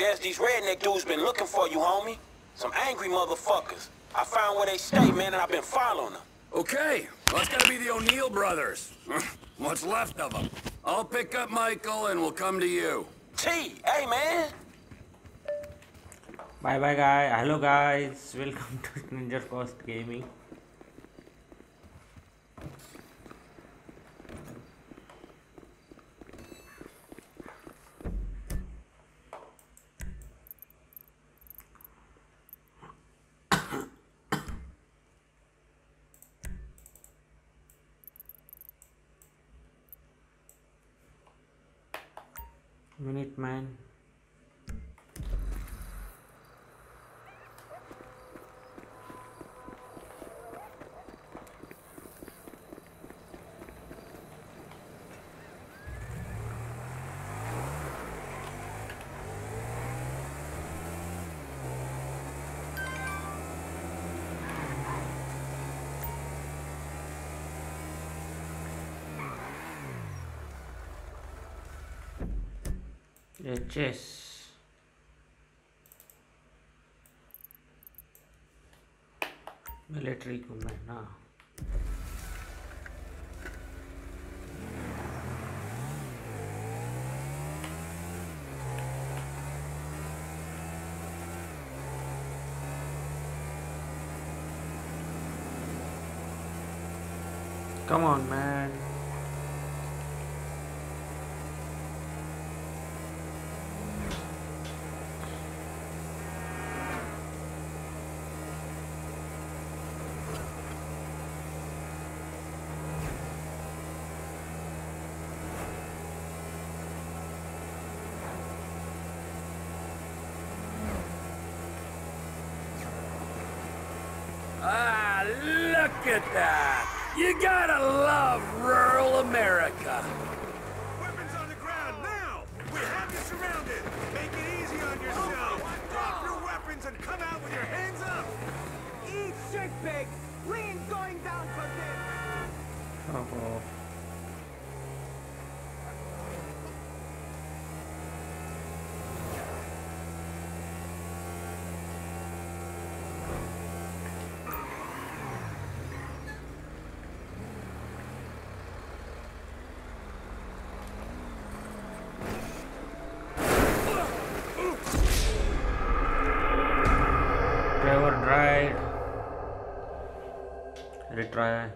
There's these redneck dudes been looking for you, homie. Some angry motherfuckers. I found where they stay, man, and I've been following them. Okay, well, it's gotta be the O'Neil brothers. What's left of them? I'll pick up Michael and we'll come to you. T, hey, man. Bye-bye, guys. Hello, guys. Welcome to Ninja Coast Gaming. Minute man. Chess. Military command now. Come on, man. Look at that! You gotta love rural America. Weapons on the ground now! We have you surrounded! Make it easy on yourself! Drop your weapons and come out with your hands up! Eat shit, pig! Lean's going down for this! Uh-oh. Retry.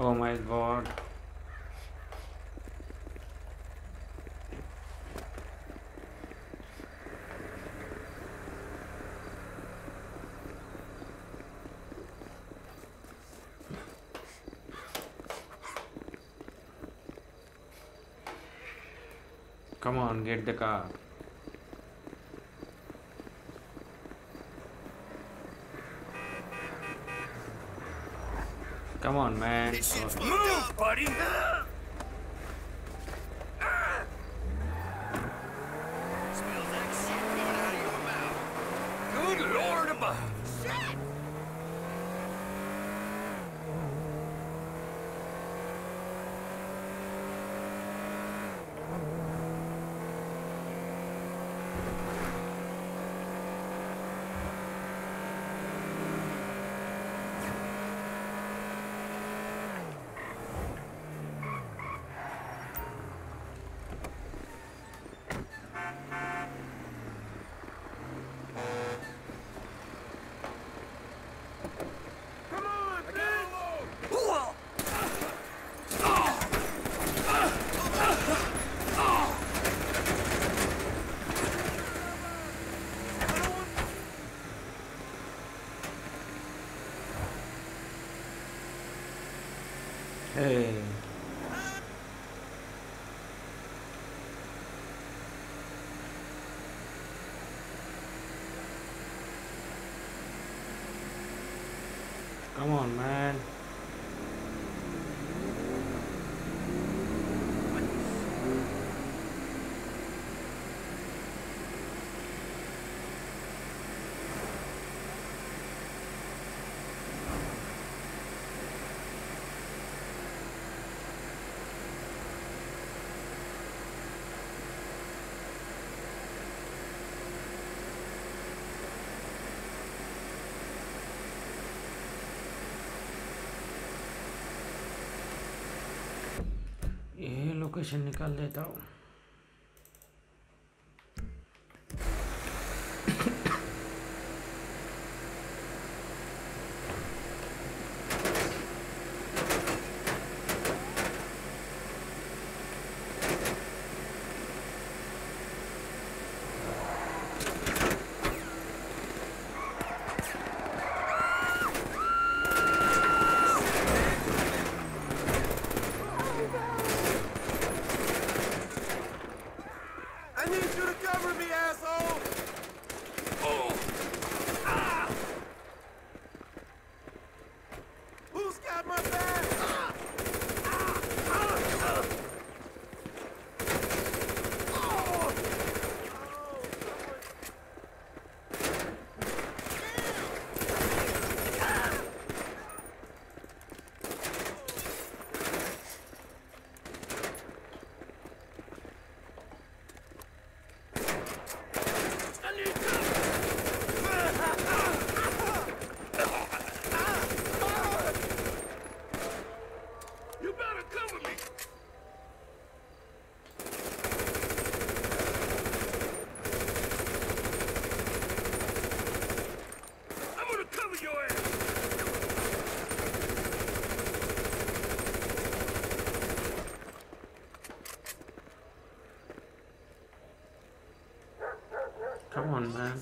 Oh my god. Come on, get the car. Come on, man. Oh. Move, buddy! Spill that shit coming out of your mouth. Good Lord above. Shit! Hey. Come on, man. Location निकाल लेता हूँ. Come on, man.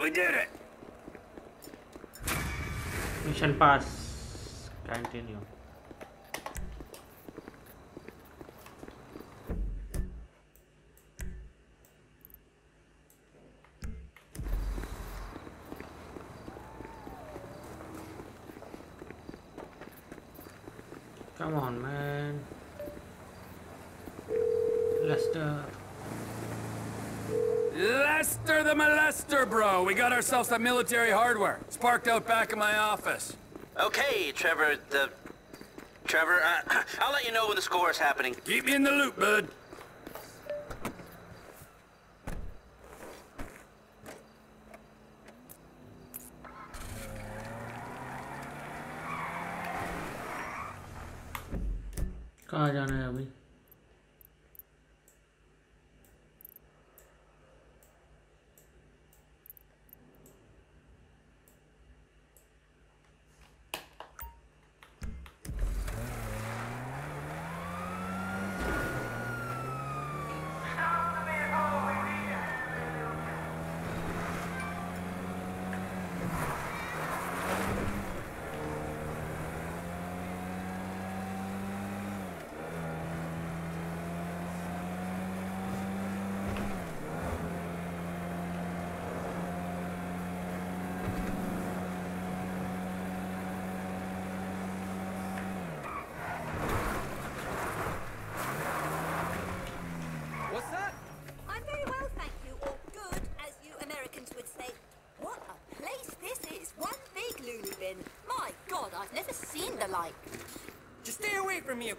We did it. Mission pass. Continue. Come on, man. Lester. Lester the molester, bro! We got ourselves some military hardware. It's parked out back in my office. Okay, Trevor, I'll let you know when the score is happening. Keep me in the loop, bud. कहाँ जाना है अभी?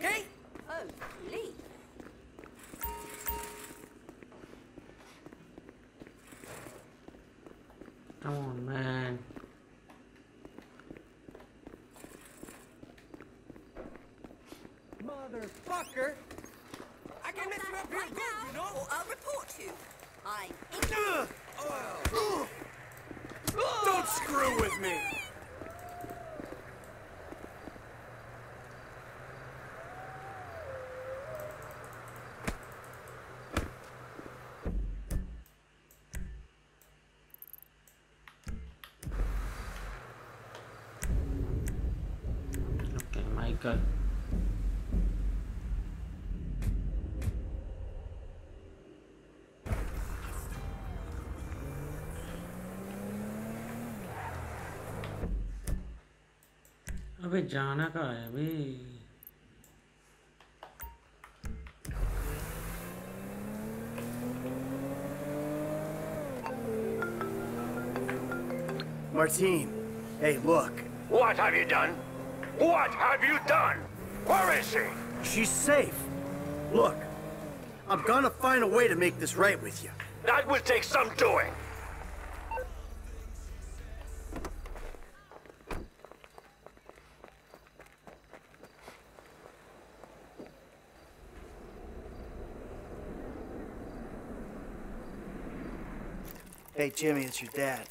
Okay? Oh, please. Come on, man. Motherfucker! I got Don't mess you up here, right now, you know? Or I'll report you. I'm ignorant. Don't screw with me! Good. अबे जाना कहाँ है अबे Martine, hey look. What have you done? What have you done? Where is she? She's safe. Look, I'm gonna find a way to make this right with you. That will take some doing. Hey, Jimmy, it's your dad.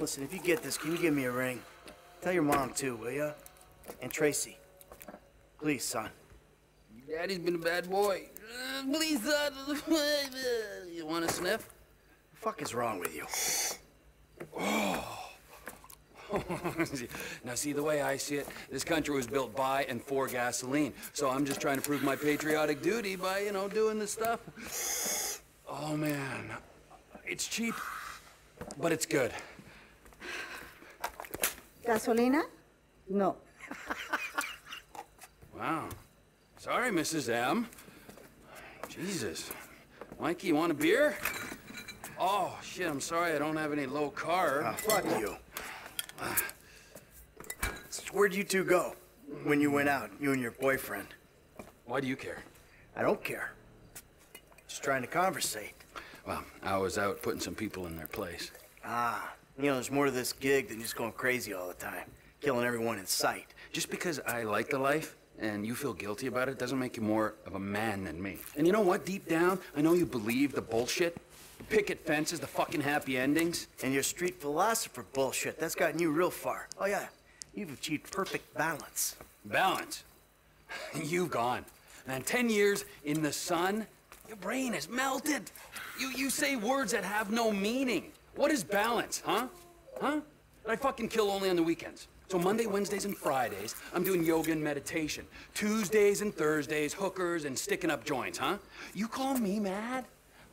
Listen, if you get this, can you give me a ring? Tell your mom, too, will ya? And Tracy. Please, son. Daddy's been a bad boy. Please, son. You want a sniff? The fuck is wrong with you? Oh. Now, see, the way I see it, this country was built by and for gasoline. So I'm just trying to prove my patriotic duty by, you know, doing this stuff. Oh, man. It's cheap, but it's good. Gasolina? No. Wow. Sorry, Mrs. M. Jesus. Mikey, you want a beer? Oh, shit, I'm sorry I don't have any low carb. Fuck you. Where'd you two go when you went out, you and your boyfriend? Why do you care? I don't care. Just trying to conversate. Well, I was out putting some people in their place. Ah. You know, there's more to this gig than just going crazy all the time. Killing everyone in sight. Just because I like the life and you feel guilty about it doesn't make you more of a man than me. And you know what? Deep down, I know you believe the bullshit. Picket fences, the fucking happy endings. And your street philosopher bullshit. That's gotten you real far. Oh, yeah. You've achieved perfect balance. Balance? You've gone. And in 10 years in the sun, your brain is melted. You say words that have no meaning. What is balance, huh? Huh? I fucking kill only on the weekends. So Monday, Wednesdays, and Fridays, I'm doing yoga and meditation. Tuesdays and Thursdays, hookers and sticking up joints, huh? You call me mad?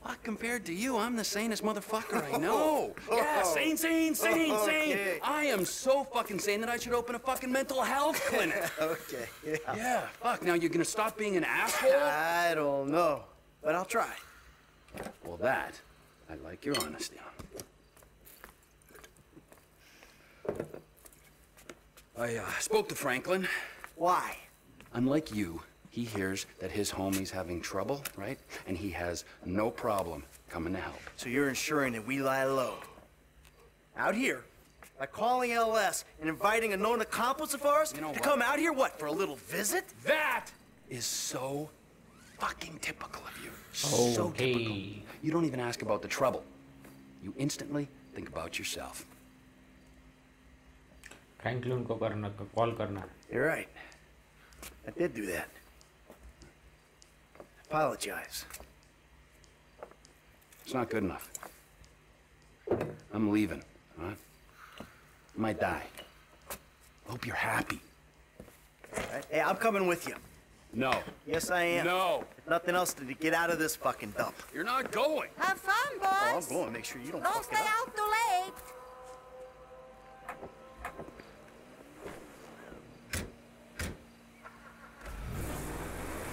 Well, compared to you, I'm the sanest motherfucker I know. Yeah, sane. Okay. I am so fucking sane that I should open a fucking mental health clinic. Okay, yeah. Yeah, fuck, now you're gonna stop being an asshole? I don't know, but I'll try. Well, that, I like your honesty on. I spoke to Franklin. Why? Unlike you, he hears that his homie's having trouble, right? And he has no problem coming to help. So you're ensuring that we lie low. Out here, by calling LS and inviting a known accomplice of ours to come out here, what, for a little visit? That is so fucking typical of you. Oh, so typical. Hey. You don't even ask about the trouble. You instantly think about yourself. Franklin को करना call करना You're right. I did do that. Apologize. It's not good enough. I'm leaving, huh? I might die. Hope you're happy. Right. Hey, I'm coming with you. No. Yes, I am. No. If nothing else to get out of this fucking dump. You're not going. Have fun, boys. Oh, I'm going. Make sure you don't fuck it up. Don't stay out too late.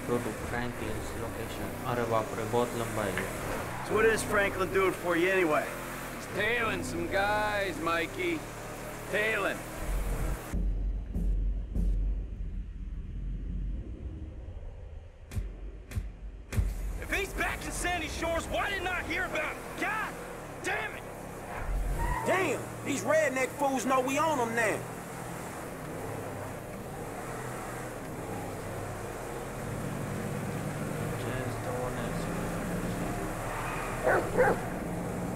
Go to Franklin's location. Arre bapre, bahut lamba hai. So what is Franklin doing for you anyway? He's tailing some guys, Mikey. Tailing. If he's back to Sandy Shores, why didn't I hear about him? God damn it! Damn, these redneck fools know we own them now.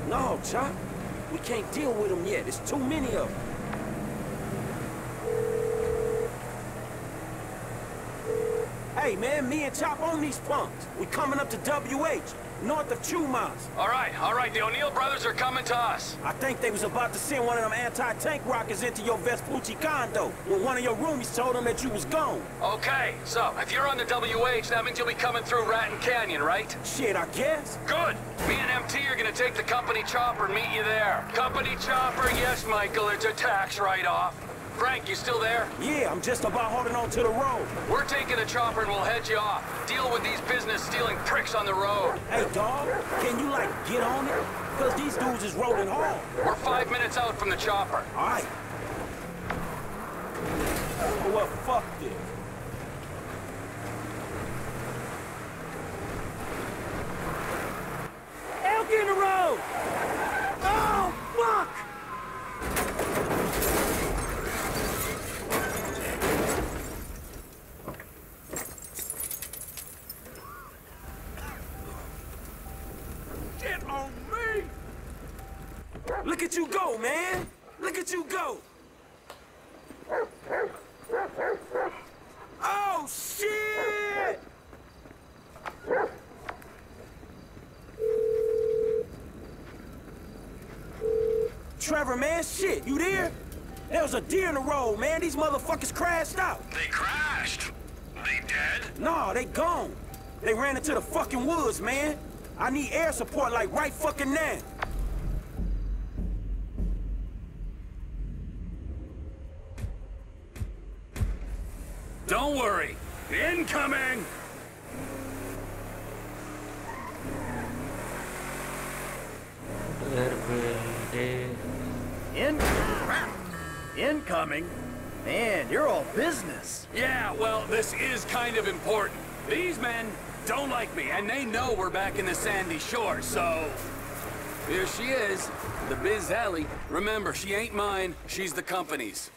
No, Chop. We can't deal with them yet. There's too many of them. Hey, man, me and Chop own these punks. We coming up to WH, north of 2 miles. All right. The O'Neil brothers are coming to us. I think they was about to send one of them anti-tank rockets into your Vespucci condo when one of your roomies told them that you was gone. Okay, so if you're on the WH, that means you'll be coming through Ratton Canyon, right? Shit, I guess. Good. Me and MT are gonna take the company chopper and meet you there. Company chopper, yes, Michael, it's a tax write-off. Frank, you still there? Yeah, I'm just about holding on to the road. We're taking a chopper and we'll head you off. Deal with these business-stealing pricks on the road. Hey, dog, can you, like, get on it? Because these dudes is rolling hard. We're 5 minutes out from the chopper. All right. Oh, well, fuck this. Hell, get in the road! Oh, fuck! Look at you go, man! Look at you go! Oh, shit! Trevor, man, shit, you there? There was a deer in the road, man. These motherfuckers crashed out. They crashed? They dead? No, they gone. They ran into the fucking woods, man. I need air support like right fucking now. Don't worry. Incoming! Incoming? Man, you're all business. Yeah, well, this is kind of important. These men don't like me, and they know we're back in the sandy shore, so... Here she is, the Biz Alley. Remember, she ain't mine, she's the company's.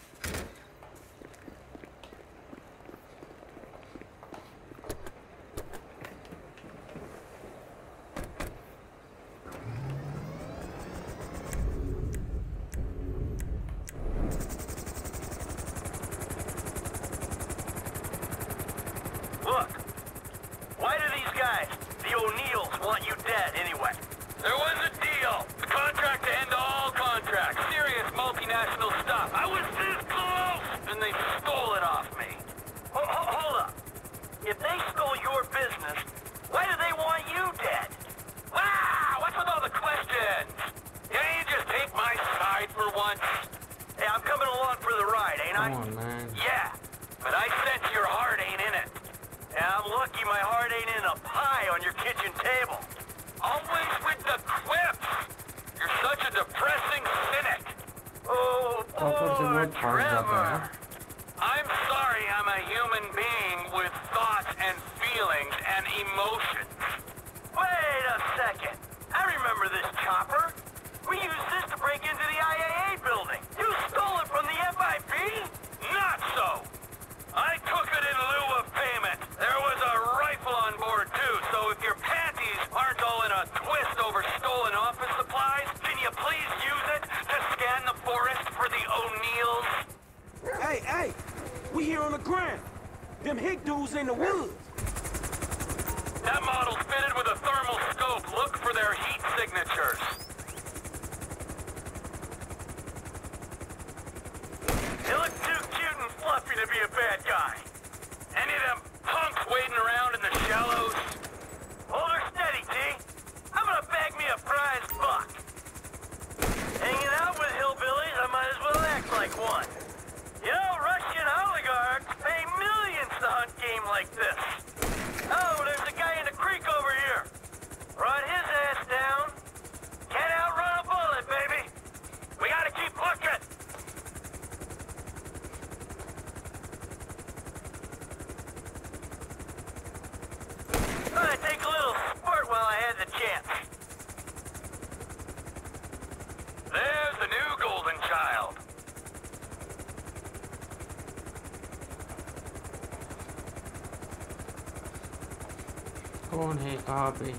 कौन है कहाँ पे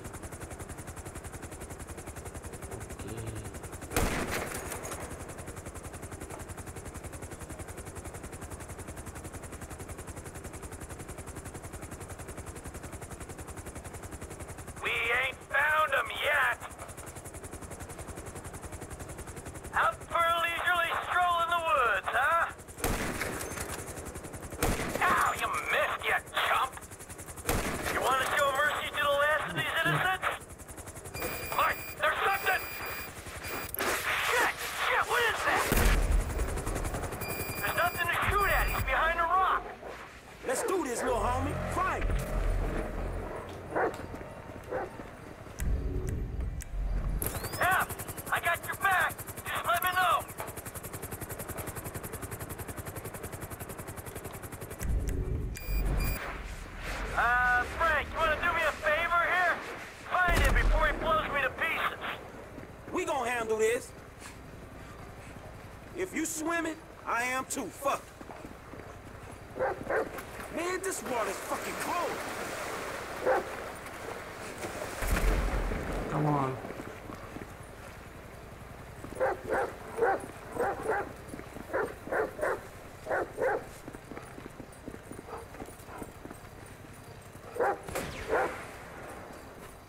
I am too, fuck. Man, this water's fucking cold. Come on.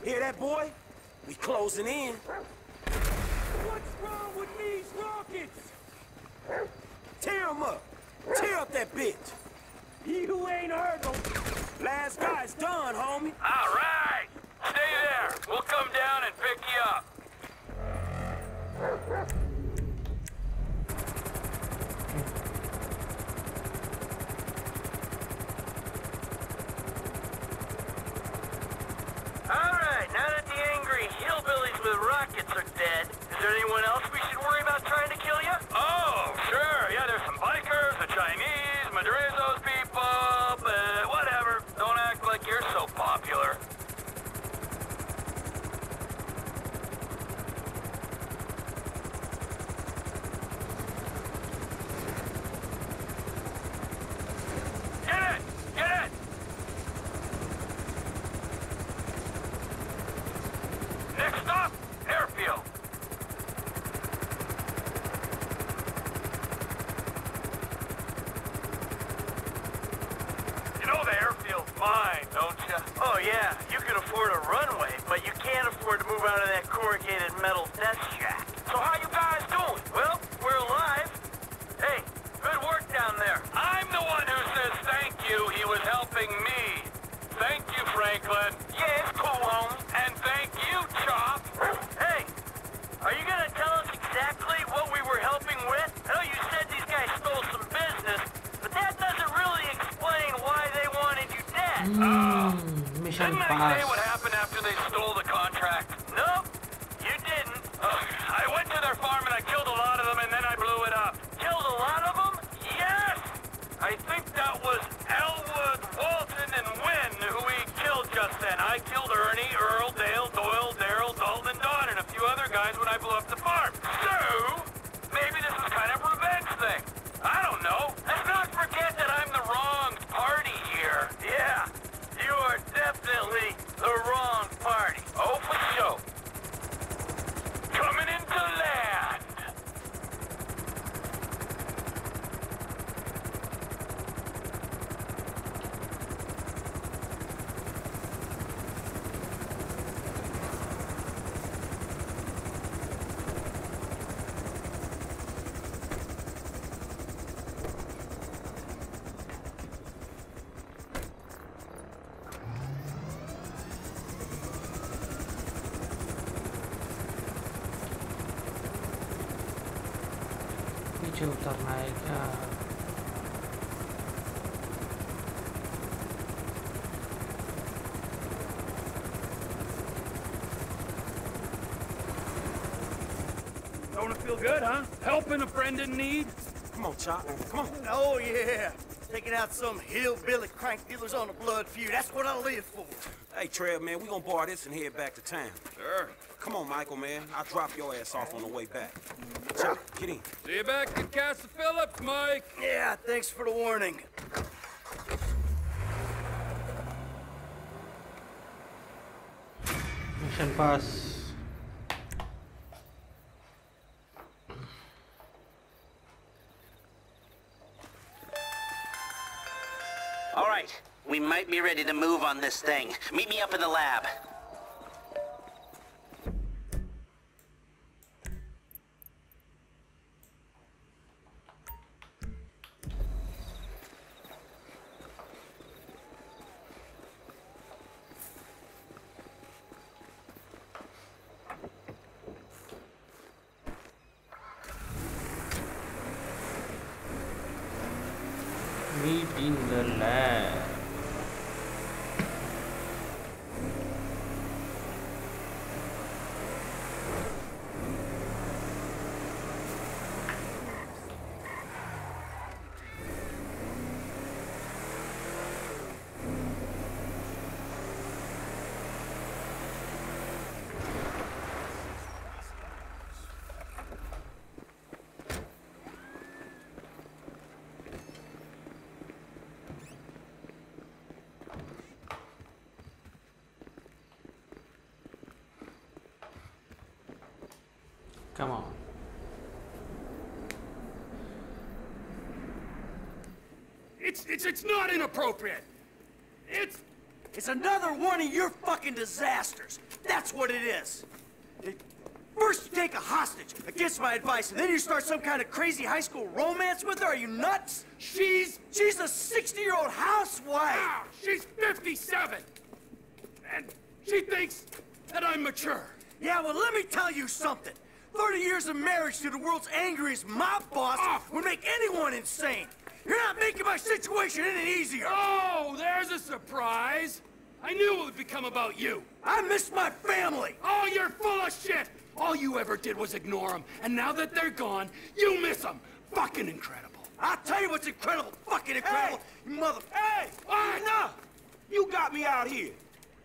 Hear that, boy? We closing in. What's wrong with these rockets? Tear them up. Tear up that bitch. You ain't heard them. Last guy's done, homie. All right. Stay there. We'll come down and pick you up. All right. Now that the angry hillbillies with rockets are dead, is there anyone else we should worry about trying to kill you? Oh, sure. Yeah, there's some bikers, the Chinese, Madrizos people, but whatever. Don't act like you're so popular. Don't it feel good, huh? Helping a friend in need? Come on, Chop. Come on. Oh, yeah. Taking out some hillbilly crank dealers on the blood feud. That's what I live for. Hey, Trev, man, we gonna borrow this and head back to town. Sure. Come on, Michael, man. I'll drop your ass off on the way back. Chop, get in. See you back at Castle Phillips, Mike. Yeah, thanks for the warning. Mission pass. We might be ready to move on this thing. Meet me up in the lab. Meet in the lab. Come on. It's not inappropriate. It's another one of your fucking disasters. That's what it is. First you take a hostage against my advice, and then you start some kind of crazy high school romance with her? Are you nuts? She's a 60-year-old housewife. Wow, she's 57. And she thinks that I'm mature. Yeah, well, let me tell you something. 30 years of marriage to the world's angriest mob boss would make anyone insane. You're not making my situation any easier. Oh, there's a surprise. I knew it would become about you. I miss my family. Oh, you're full of shit. All you ever did was ignore them. And now that they're gone, you miss them. Fucking incredible. I'll tell you what's incredible. Fucking incredible. Hey, mother... Hey! What? Enough! You got me out here.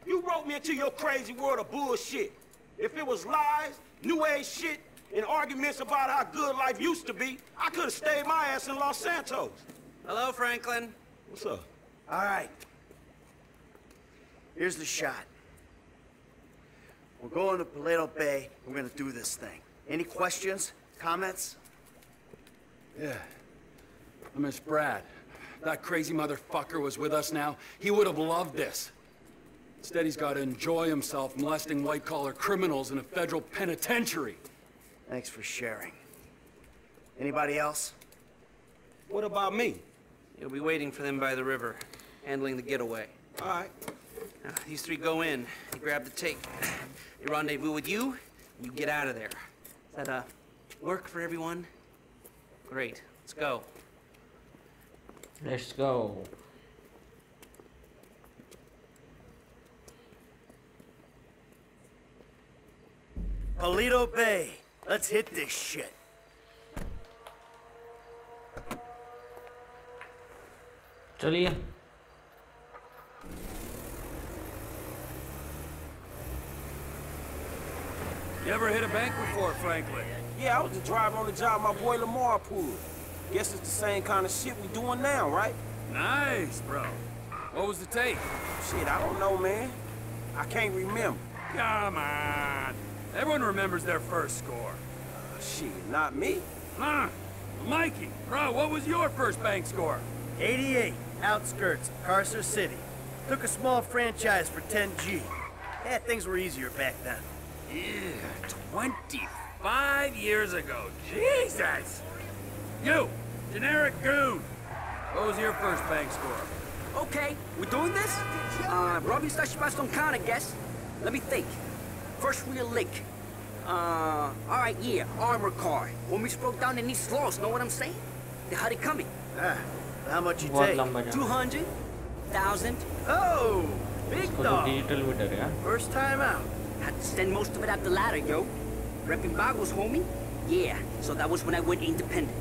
You wrote me into your crazy world of bullshit. If it was lies, new age shit, and arguments about how good life used to be, I could have stayed my ass in Los Santos. Hello, Franklin. What's up? All right. Here's the shot. We're going to Paleto Bay. We're going to do this thing. Any questions? Comments? Yeah. I miss Brad. That crazy motherfucker was with us now. He would have loved this. Instead, he's got to enjoy himself molesting white-collar criminals in a federal penitentiary. Thanks for sharing. Anybody else? What about me? You'll be waiting for them by the river, handling the getaway. All right. Now, these three go in, they grab the tape, they rendezvous with you, and you get out of there. Does that work for everyone? Great. Let's go. Let's go. Paleto Bay. Let's hit this shit. चलिए. You ever hit a bank before, Franklin? Yeah, I was the driver on the job my boy Lamar pulled. Guess it's the same kind of shit we doing now, right? Nice, bro. What was the tape? Shit, I don't know, man. I can't remember. Come on. Everyone remembers their first score. Shit, not me. Nah, Mikey. Bro, what was your first bank score? 88, outskirts, Carcer City. Took a small franchise for 10G. Yeah, things were easier back then. Yeah, 25 years ago. Jesus! You, generic goon. What was your first bank score? Okay, we're doing this? Robbie slash Baston Khan, I guess. Let me think. First real lick. Alright, yeah, armor car. Homies broke down in these slows, know what I'm saying? They had it coming. How much you take? 200,000. Oh, big dog. First time out. Had to send most of it up the ladder, yo. Repping Bagos, homie? Yeah, so that was when I went independent.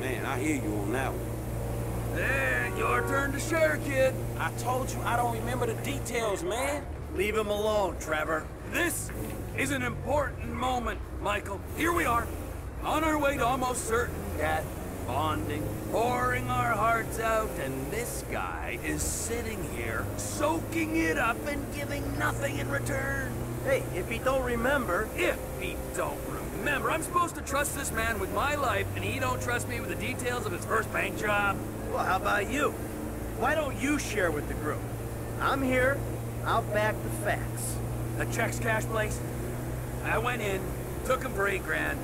Man, I hear you on that one. Then your turn to share, kid. I told you I don't remember the details, man. Leave him alone, Trevor. This is an important moment, Michael. Here we are, on our way to almost certain death, bonding, pouring our hearts out, and this guy is sitting here, soaking it up and giving nothing in return. Hey, if he don't remember... If he don't remember, I'm supposed to trust this man with my life, and he don't trust me with the details of his first bank job. Well, how about you? Why don't you share with the group? I'm here, I'll back the facts. The checks cash place. I went in, took him for $8 grand,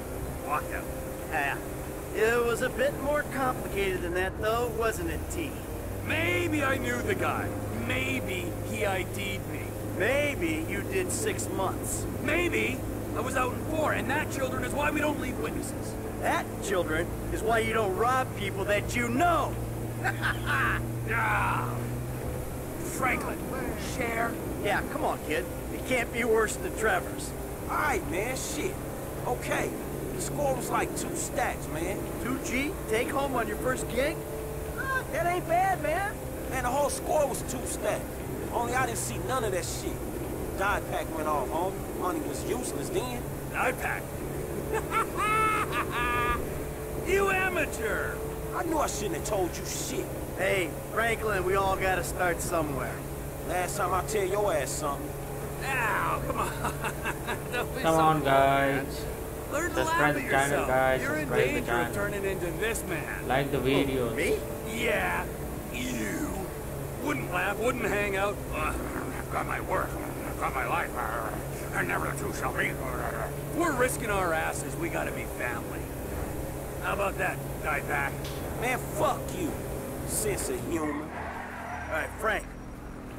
walked out. Yeah. It was a bit more complicated than that, though, wasn't it, T? Maybe I knew the guy. Maybe he ID'd me. Maybe you did 6 months. Maybe I was out in 4, and that, children, is why we don't leave witnesses. That, children, is why you don't rob people that you know. Ah. Franklin, share. Yeah, come on, kid. Can't be worse than Trevor's. All right, man, shit. Okay, the score was like 2 stacks, man. 2G, take home on your first gig? That ain't bad, man. Man, the whole score was 2 stacks. Only I didn't see none of that shit. Die pack went off, home. Money was useless then. Die pack? You amateur! I knew I shouldn't have told you shit. Hey, Franklin, we all gotta start somewhere. Last time I tell your ass something. Ow, come on. Come on, guys. Learn to laugh at yourself. Guys, you're in danger of turning into this man. Like the video. Oh, me? Yeah, you. Wouldn't laugh, wouldn't hang out. I've got my work, I've got my life. I never the two shall be. We're risking our asses. We gotta be family. How about that, die-pack? Man, fuck you, sis of human. All right, Frank.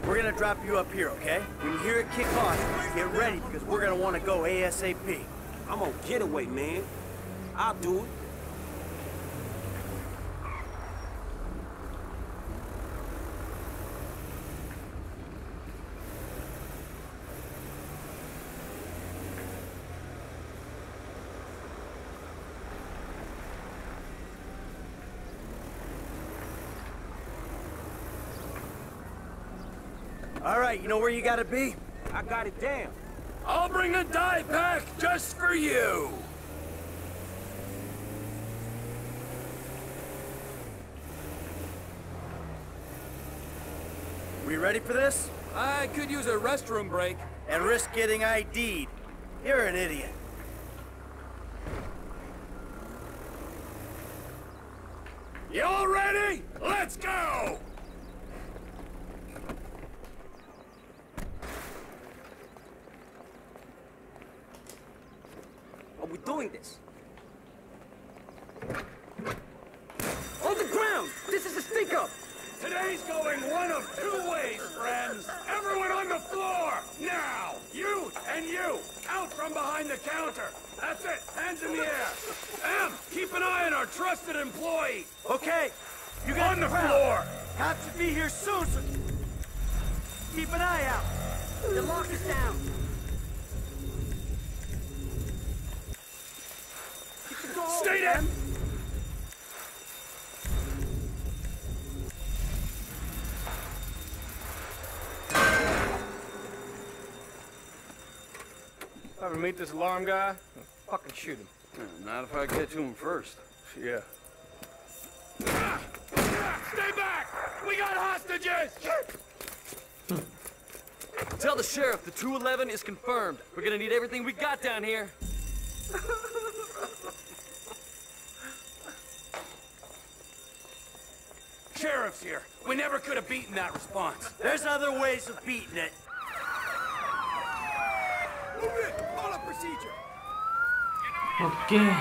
We're gonna drop you up here, okay? When you hear it kick off, get ready, because we're gonna want to go ASAP. I'm on getaway, man. I'll do it. All right, you know where you gotta be? I got it down. I'll bring a dive pack just for you. We ready for this? I could use a restroom break. And risk getting ID'd. You're an idiot. You all ready? Let's go! Doing this. On the ground! This is a stink up! Today's going one of two ways, friends! Everyone on the floor! Now! You and you! Out from behind the counter! That's it! Hands in the air! Em, keep an eye on our trusted employee! Okay! You got on the floor! Cops should be here soon, sir. Keep an eye out! The lock is down! Stay there! If I ever meet this alarm guy, I'll fucking shoot him. Not if I get to him first. Yeah. Stay back! We got hostages! Tell the sheriff the 211 is confirmed. We're gonna need everything we got down here. Sheriff's here. We never could have beaten that response. There's other ways of beating it. Move it! Follow procedure. Okay.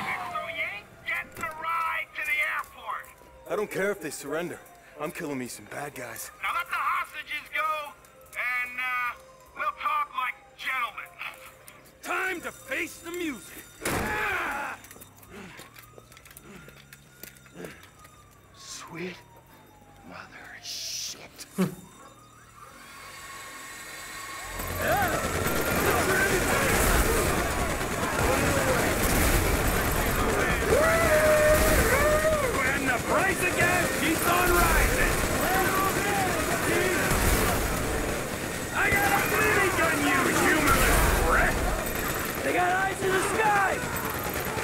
I don't care if they surrender. I'm killing me some bad guys. Now let the hostages go, and we'll talk like gentlemen. Time to face the music. Ah! Sweet. Hmm. When the price of gas keeps on rising. I got a mini gun, you humanless prick. They got eyes in the sky.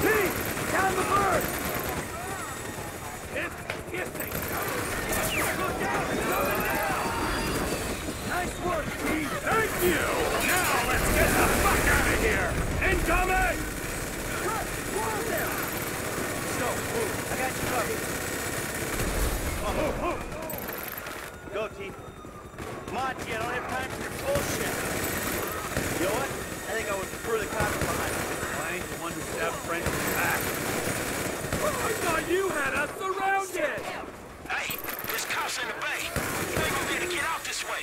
Pete, down the bird. If they go down, go down. Nice work, Pete! Thank you! Now let's get the fuck out of here! Incoming! Cut! Wall down! So, move. I got you covered. Oh. Go, T. Come on, T. I don't have time for your bullshit. You know what? I think I would prefer the cops behind me. Well, I ain't the one who stabbed Frank in the back. I thought you had us surrounded! Hey, there's cops in the bay.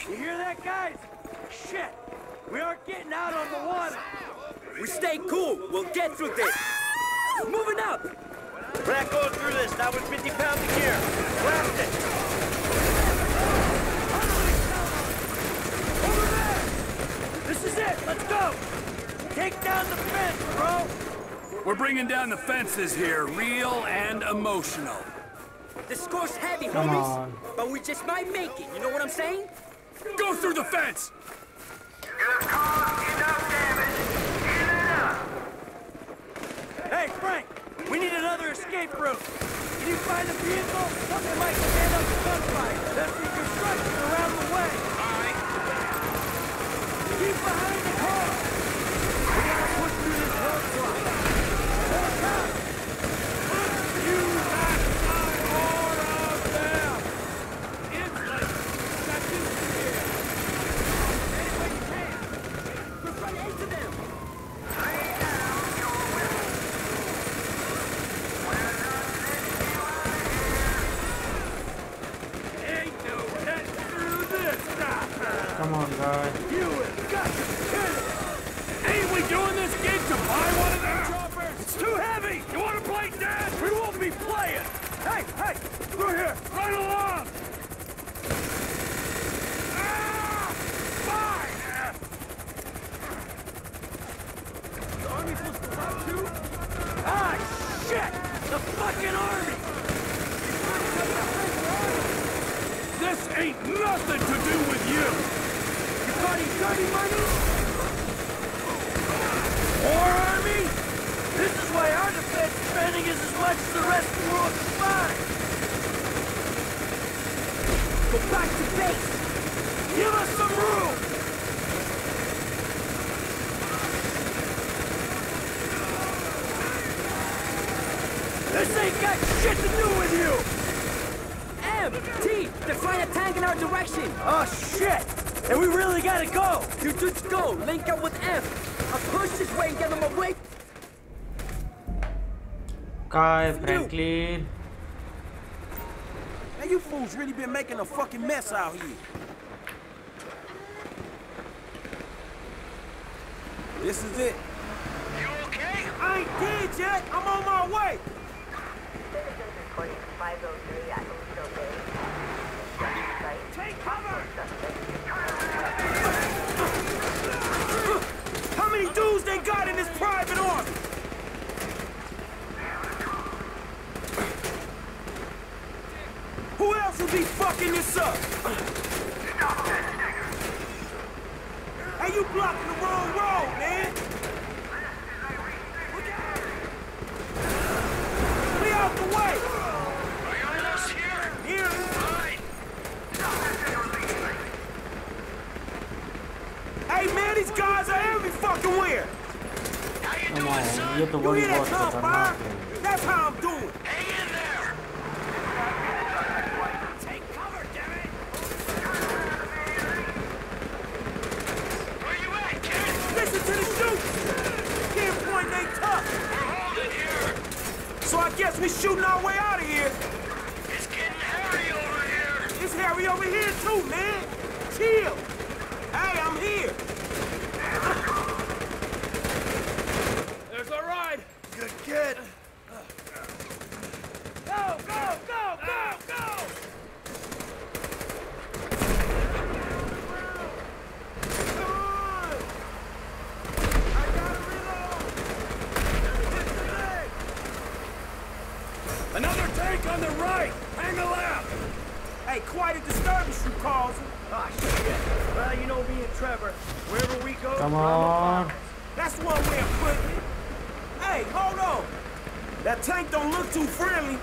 You hear that, guys? Shit! We aren't getting out on the water! We stay cool! We'll get through this! We're moving up! We're not going through this, not with 50 pounds of gear! Blast it! Over there! This is it! Let's go! Take down the fence, bro! We're bringing down the fences here, real and emotional. The score's heavy, homies, but we just might make it, you know what I'm saying? Go through the fence! You're gonna cause enough damage, in and out! Hey, Frank, we need another escape route. Can you find a vehicle? Something might stand up to gunfire. There's reconstruction around the way. All right. Keep behind the car! We gotta push through this roadblock. one guy. Ain't we doing this gig to buy one of them choppers? It's too heavy! You wanna play dead? We won't be playing! Hey, hey! Through here! Right along! Ah! Fine! The army's supposed to stop you? Ah, shit! The fucking army! This ain't nothing to do with you! You got any dirty money? War army? This is why our defense spending is as much as the rest of the world combined! Go back to base! Give us some room! This ain't got shit to do with you! T, they're trying to tank in our direction! Oh shit! And we really gotta go! You just go! Link up with F! I'll push this way and get them away! Guy, Franklin! Now you fools really been making a fucking mess out here! This is it! You okay? I ain't dead yet! I'm on my way! 503 at Paleto Bay. Take cover! How many dudes they got in this private army? Who else would be fucking this up? Stop that nigger! Hey, you blocking the wrong road, man! Clear out the way! These guys are every fucking where. How you doing, son? You have to worry about that car fire? That's how I'm doing. Hang in there. Take cover, damn it. Where you at, kid? Listen to the shooting. Can't point they tough. We're holding here. So I guess we shooting our way out of here. It's getting hairy over here. It's hairy over here too, man. Chill. Hey, I'm here. There's a ride! Good kid! Go, go, go, go, go! Another tank on the right! Hang a left! Hey, quite a disturbance you causing! Ah, oh, shit! Well, you know me and Trevor. Wherever we go... Come on! That's one way of putting it! Hey, hold on! That tank don't look too friendly!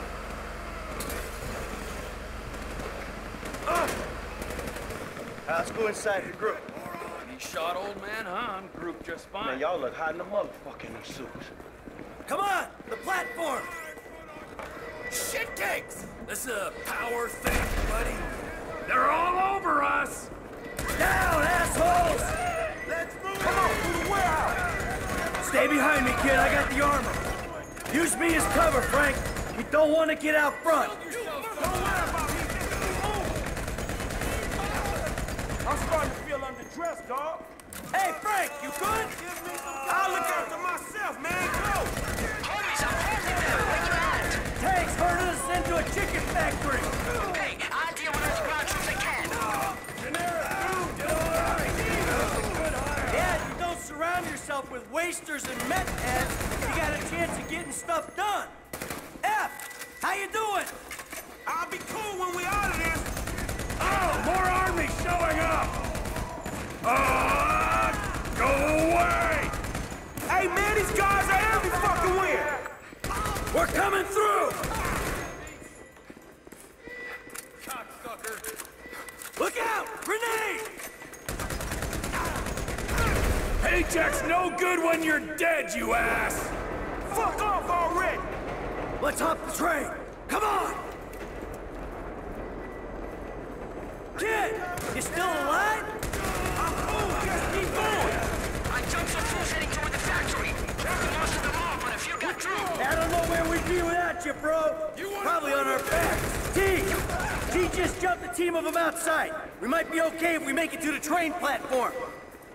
Let's go inside the group. He shot old man, huh? I'm grouped just fine. Now y'all look hot in the motherfucking suits. Come on! The platform! Shit cakes! This is a power thing, buddy. They're all over us! Down, assholes! Let's move! Come on, through the warehouse! Stay behind me, kid. I got the armor. Use me as cover, Frank. We don't want to get out front. Don't worry about me. I'm starting to feel underdressed, dog. Hey, Frank, you good? I'll look after myself, man. Go! Homies, I'm holding them. Where you at? Tanks herded us into a chicken factory. Hey, I'll deal with those monsters again. Surround yourself with wasters and meth heads, you got a chance of getting stuff done. F, how you doing? I'll be cool when we're out of this. Oh, more army showing up! Go away! Hey man, these guys are every fucking where! We're coming through! Cocksucker! Look out! Grenade! Paycheck's no good when you're dead, you ass! Fuck off already! Let's hop the train! Come on! Kid! You still alive? I'm cool, just keep going! I jumped some fools heading toward the factory! Trevor lost them all, but a few got through! I don't know where we'd be without you, bro! Probably on our backs! T! TJ just jumped a team of them outside. We might be okay if we make it to the train platform.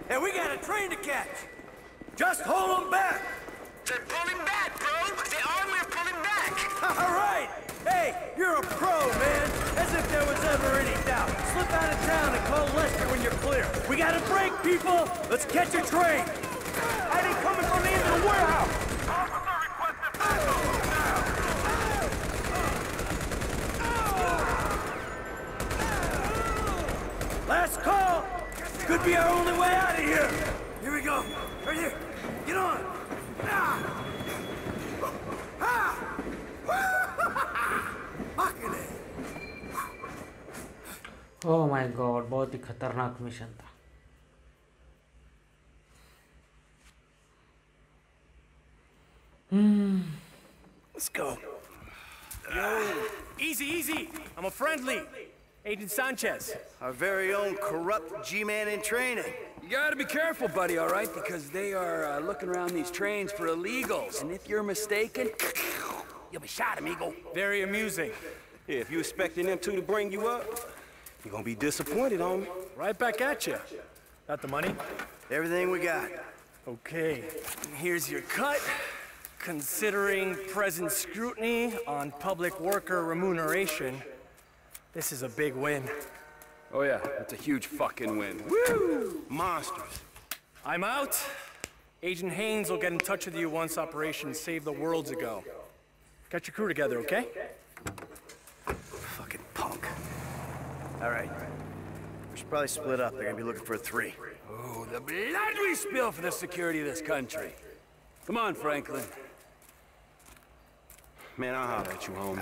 And we got a train to catch. Just hold them back. They're pulling back, bro. The army are pulling back. All right. Hey, you're a pro, man. As if there was ever any doubt. Slip out of town and call Lester when you're clear. We got a break, people. Let's catch a train. I ain't coming from the end of the warehouse. Officer requested backup. Last call! Could be our only way out of here! Here we go! Right here! Get on! Ah! Ah! Fucking it! Oh my god, बहुत ही खतरनाक mission था. Let's go. Yo, easy, easy. I'm a friendly. Agent Sanchez. Our very own corrupt G-man in training. You gotta be careful, buddy, all right? Because they are looking around these trains for illegals. And if you're mistaken, you'll be shot, amigo. Very amusing. Yeah, if you expecting them two to bring you up, you're gonna be disappointed, homie. Right back at you. Got the money? Everything we got. Okay. Here's your cut. Considering present scrutiny on public worker remuneration, this is a big win. Oh yeah, that's a huge fucking win. Woo! Monsters. I'm out. Agent Haynes will get in touch with you once Operation Save the World's ago. Get your crew together, okay? Fucking punk. All right. We should probably split up. They're gonna be looking for a three. Oh, the blood we spill for the security of this country. Come on, Franklin. Man, I'll holler at you home.